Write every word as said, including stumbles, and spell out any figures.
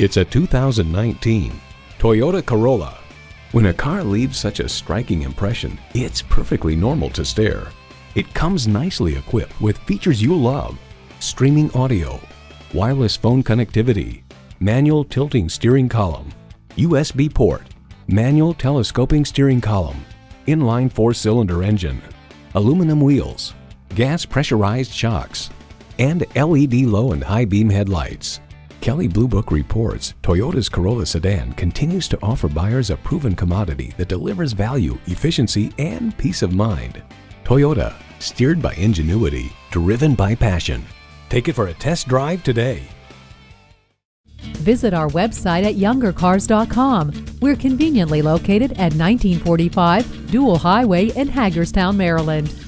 It's a two thousand nineteen Toyota Corolla. When a car leaves such a striking impression, it's perfectly normal to stare. It comes nicely equipped with features you love: streaming audio, wireless phone connectivity, manual tilting steering column, U S B port, manual telescoping steering column, inline four-cylinder engine, aluminum wheels, gas pressurized shocks, and L E D low and high beam headlights. Kelley Blue Book reports Toyota's Corolla sedan continues to offer buyers a proven commodity that delivers value, efficiency, and peace of mind. Toyota, steered by ingenuity, driven by passion. Take it for a test drive today. Visit our website at younger cars dot com. We're conveniently located at nineteen forty-five Dual Highway in Hagerstown, Maryland.